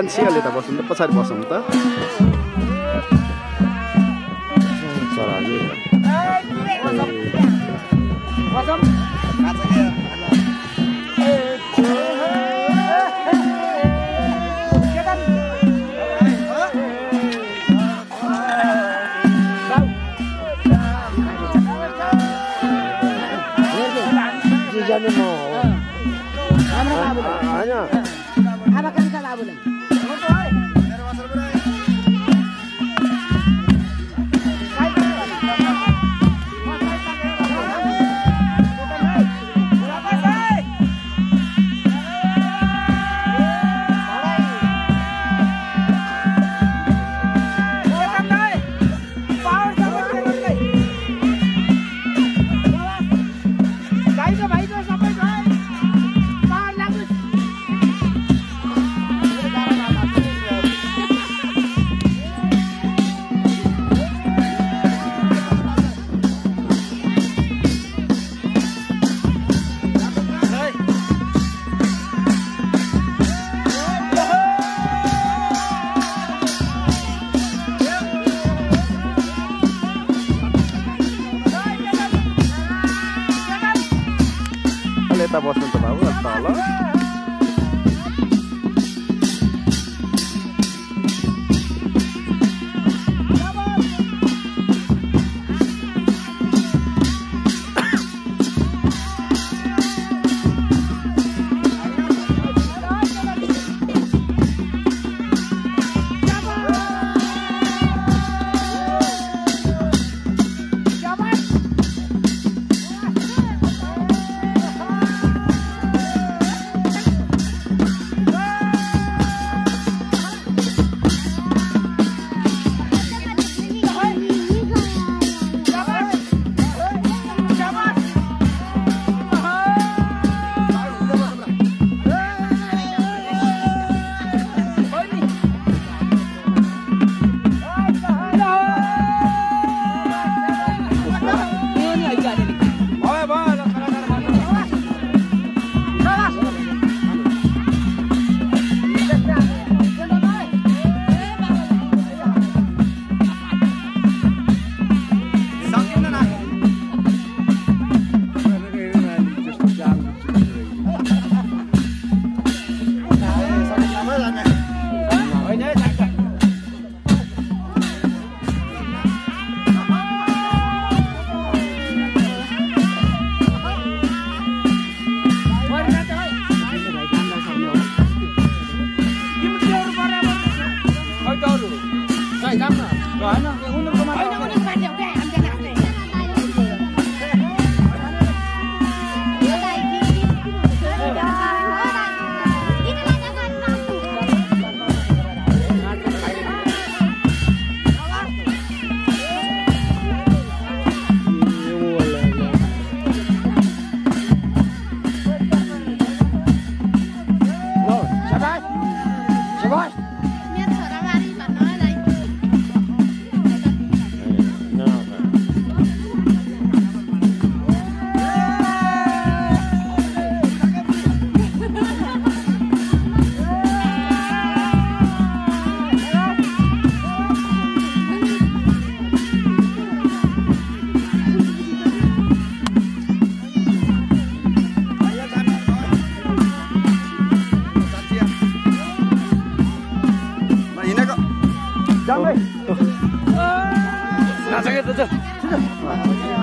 मान्छेले त बस्नु त पछाडी बस्नु त चराले बसम नाचके Jangan, jangan.